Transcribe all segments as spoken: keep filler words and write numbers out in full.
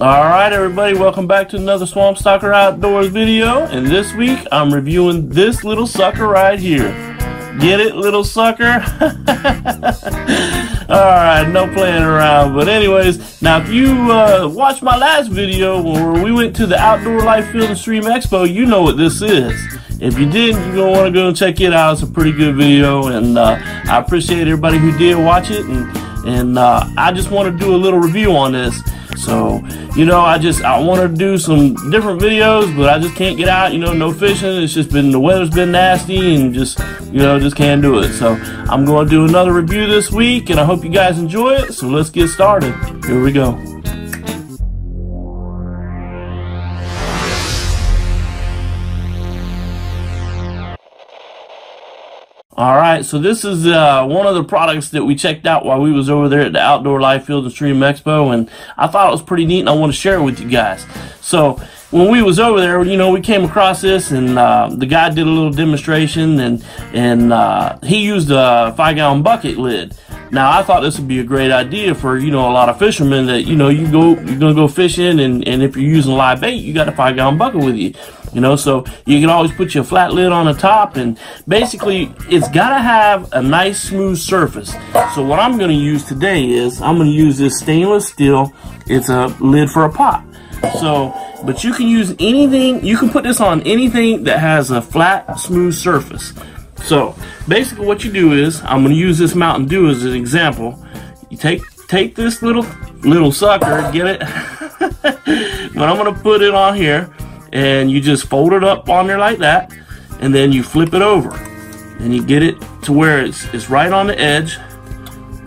Alright everybody, welcome back to another Swamp Stalker Outdoors video, and this week I'm reviewing this little sucker right here. Get it, little sucker? Alright, no playing around. But anyways, now if you uh, watched my last video where we went to the Outdoor Life Field and Stream Expo, you know what this is. If you didn't, you're going to want to go and check it out. It's a pretty good video, and uh, I appreciate everybody who did watch it, and, and uh, I just want to do a little review on this. So, you know, I just, I want to do some different videos, but I just can't get out, you know, no fishing. It's just been, the weather's been nasty and just, you know, just can't do it. So I'm going to do another review this week, and I hope you guys enjoy it. So let's get started. Here we go. Alright, so this is uh, one of the products that we checked out while we was over there at the Outdoor Life Field and Stream Expo, and I thought it was pretty neat, and I want to share it with you guys. So, when we was over there, you know, we came across this, and uh, the guy did a little demonstration, and, and uh, he used a five gallon bucket lid. Now, I thought this would be a great idea for, you know, a lot of fishermen that, you know, you go, you're going to go fishing, and, and if you're using live bait, you got a five gallon bucket with you, you know, so you can always put your flat lid on the top, and basically, it's got to have a nice, smooth surface. So, what I'm going to use today is, I'm going to use this stainless steel, it's a lid for a pot. So, but you can use anything, you can put this on anything that has a flat, smooth surface. So, basically what you do is, I'm going to use this Mountain Dew as an example. You take take this little little sucker, get it? But I'm going to put it on here, and you just fold it up on there like that, and then you flip it over. And you get it to where it's, it's right on the edge,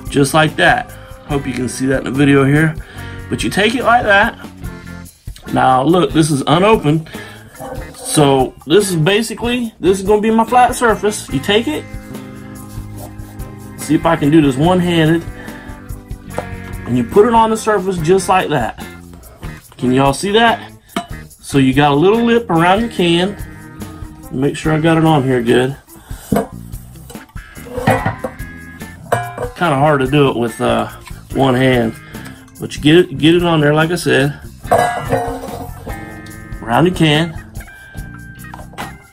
just like that. Hope you can see that in the video here. But you take it like that. Now look, this is unopened. So this is basically, this is going to be my flat surface. You take it, see if I can do this one-handed, and you put it on the surface just like that. Can y'all see that? So you got a little lip around your can. Make sure I got it on here good. Kind of hard to do it with uh, one hand, but you get it, get it on there like I said. Round your can,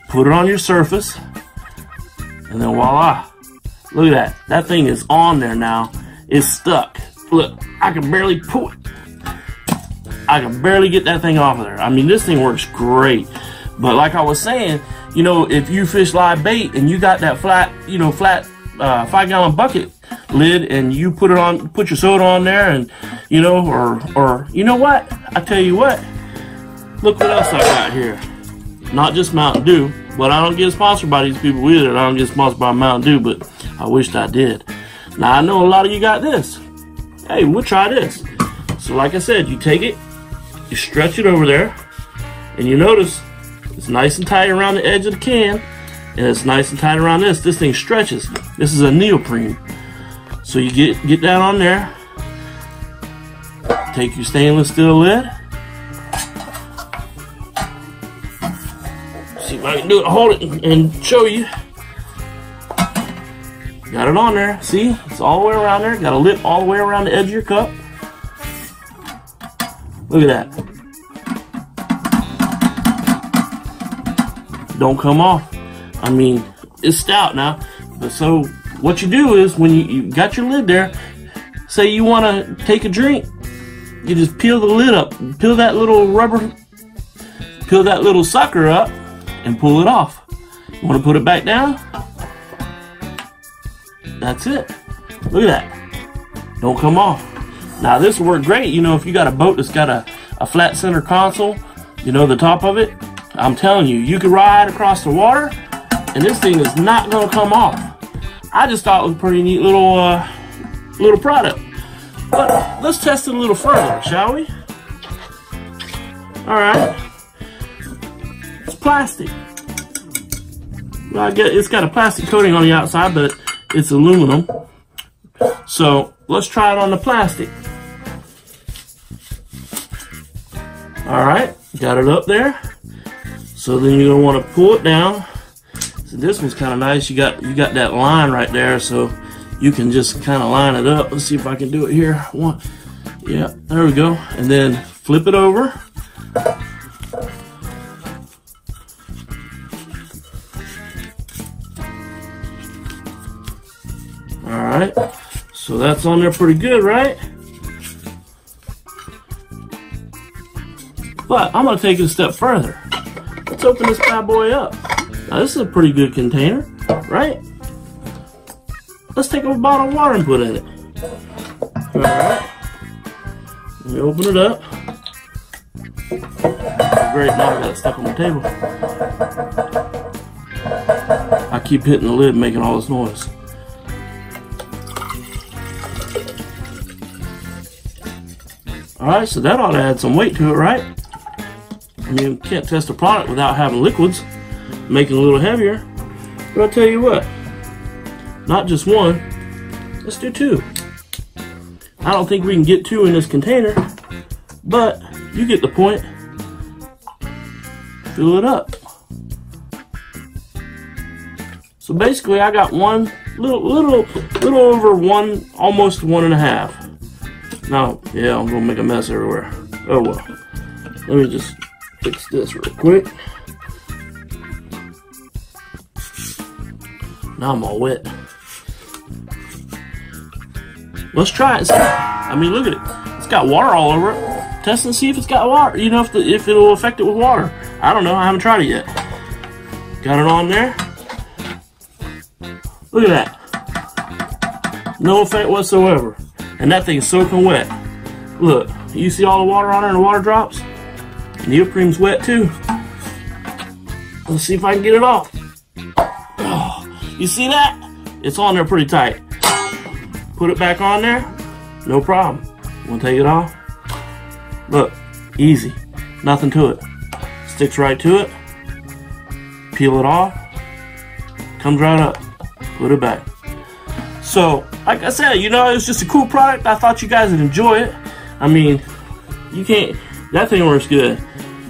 put it on your surface, and then voila, look at that, that thing is on there now, it's stuck, look, I can barely pull it, I can barely get that thing off of there. I mean, this thing works great, but like I was saying, you know, if you fish live bait and you got that flat, you know, flat uh, five gallon bucket lid, and you put it on, put your soda on there, and you know, or, or, you know what, I tell you what, look what else I got here. Not just Mountain Dew, but I don't get sponsored by these people either. I don't get sponsored by Mountain Dew, but I wished I did. Now, I know a lot of you got this. Hey, we'll try this. So, like I said, you take it, you stretch it over there, and you notice it's nice and tight around the edge of the can, and it's nice and tight around this. This thing stretches. This is a neoprene. So, you get, get that on there. Take your stainless steel lid. I can do it, hold it, and, and show you. Got it on there. See? It's all the way around there. Got a lip all the way around the edge of your cup. Look at that. Don't come off. I mean, it's stout now. But so, what you do is, when you, you got your lid there, say you want to take a drink, you just peel the lid up. Peel that little rubber, peel that little sucker up, and pull it off. You want to put it back down? That's it. Look at that. Don't come off. Now this will work great, you know, if you got a boat that's got a, a flat center console, you know, the top of it. I'm telling you, you can ride across the water and this thing is not going to come off. I just thought it was a pretty neat little, uh, little product. But let's test it a little further, shall we? Alright. Plastic. Well, I guess it's got a plastic coating on the outside, but it's aluminum. So let's try it on the plastic. All right, got it up there. So then you're gonna want to pull it down. So this one's kind of nice. You got you got that line right there, so you can just kind of line it up. Let's see if I can do it here. One, yeah, there we go. And then flip it over. Alright, so that's on there pretty good, right? But I'm going to take it a step further. Let's open this bad boy up. Now this is a pretty good container, right? Let's take a bottle of water and put in it. Alright, let me open it up. Great, now I got it stuck on the table. I keep hitting the lid making all this noise. Alright, so that ought to add some weight to it, right? I mean, you can't test a product without having liquids, making it a little heavier. But I'll tell you what, not just one, let's do two. I don't think we can get two in this container, but you get the point. Fill it up. So basically I got one, little, little, little over one, almost one and a half. Now, yeah, I'm gonna make a mess everywhere. Oh well. Let me just fix this real quick. Now I'm all wet. Let's try it. I mean, look at it. It's got water all over it. Test and see if it's got water. You know, if, the, if it'll affect it with water. I don't know. I haven't tried it yet. Got it on there. Look at that. No effect whatsoever. And that thing is soaking wet. Look. You see all the water on it and the water drops? Neoprene's wet too. Let's see if I can get it off. Oh, you see that? It's on there pretty tight. Put it back on there, no problem. Want to take it off? Look, easy, nothing to it. Sticks right to it. Peel it off. Comes right up. Put it back. So, like I said, you know, it was just a cool product. I thought you guys would enjoy it. I mean, you can't. That thing works good.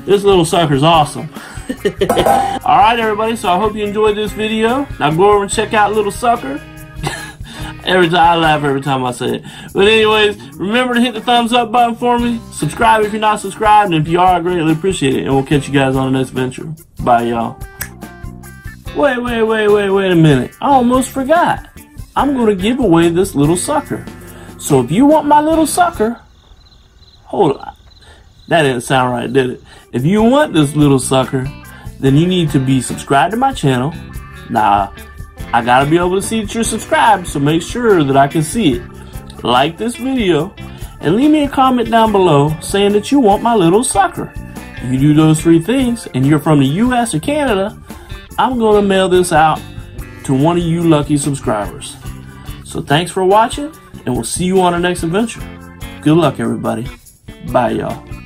This little sucker's awesome. All right, everybody. So I hope you enjoyed this video. Now go over and check out L'il Sucker. Every time I laugh every time I say it. But anyways, remember to hit the thumbs up button for me. Subscribe if you're not subscribed. And if you are, I greatly appreciate it. And we'll catch you guys on the next venture. Bye, y'all. Wait, wait, wait, wait, wait a minute. I almost forgot. I'm going to give away this L'il Sucker. So if you want my L'il Sucker. Hold on. That didn't sound right, did it? If you want this L'il Sucker, then you need to be subscribed to my channel. Nah. I gotta be able to see that you're subscribed, so make sure that I can see it. Like this video, and leave me a comment down below saying that you want my L'il Sucker. If you do those three things, and you're from the U S or Canada, I'm gonna mail this out to one of you lucky subscribers. So thanks for watching, and we'll see you on our next adventure. Good luck, everybody. Bye, y'all.